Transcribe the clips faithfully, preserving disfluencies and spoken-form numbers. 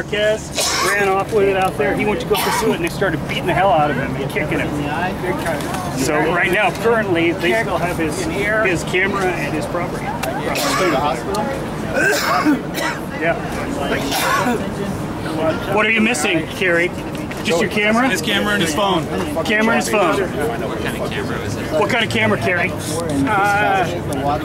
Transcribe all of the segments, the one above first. Marquez ran off with it out there. He went to go pursue it, and they started beating the hell out of him and kicking him. So right now, currently, they still have his his camera and his property. Yeah. What are you missing, Carrie? Just your camera? His camera and his phone. Camera and his phone. What kind of camera is it? What kind of camera, Carrie? Uh,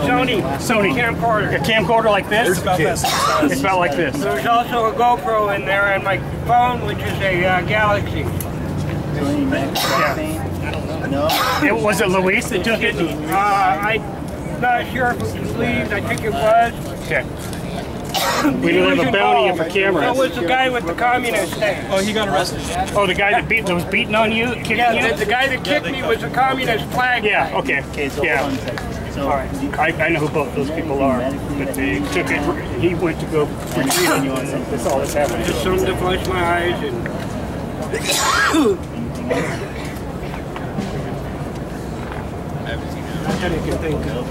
Sony. Sony. Camcorder. A camcorder like this? It's about this. It's about like this. There's also a GoPro in there and my phone, which is a uh, Galaxy. Yeah. It, was it Luis that took it? Uh, I'm not sure if it was Luis. I think it was. Okay. We didn't have a bounty in for cameras. What was the guy with the communist thing? Oh, he got arrested. Oh, the guy that, beat, that was beating on you? Kicking yeah, the, the guy that kicked yeah, me was a communist flag yeah, guy. Okay. Okay, so yeah, okay. So all right. I, I know who both those people are. But they took it. He went to go retrieve on you on something. That's all that's happening. Just something to flush my eyes and... That I can think of.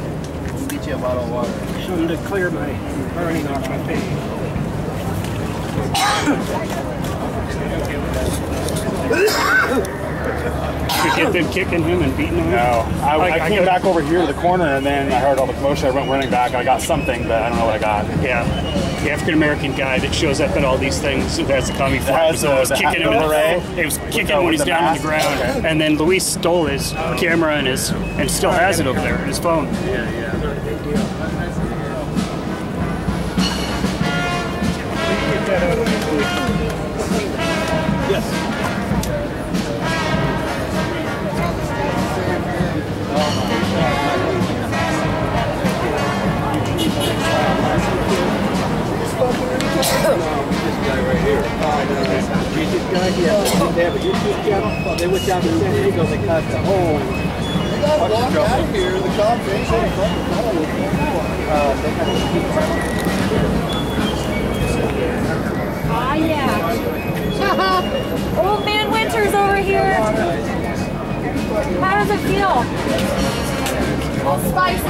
Get you a bottle of water. Something to clear my burning off my face. Did you get them kicking him and beating him? No. I, like, I came I back over here to the corner and then I heard all the commotion. I went running back and I got something, but I don't know what I got. Yeah. The African-American guy that shows up at all these things who has the commie flag. So it was kicking him when he's down on the ground. Okay. And then Luis stole his oh. camera and his and still has it over there, his phone. Yeah, yeah. They went down to San Diego, they cut the whole... They got blocked out of here, the cops, they ain't going to fucking follow them. They got to keep running. Ah, yeah. Old man Winters over here. How does it feel? All spicy. I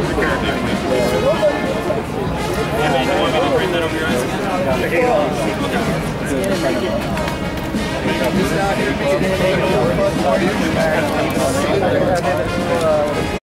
never did. They don't care.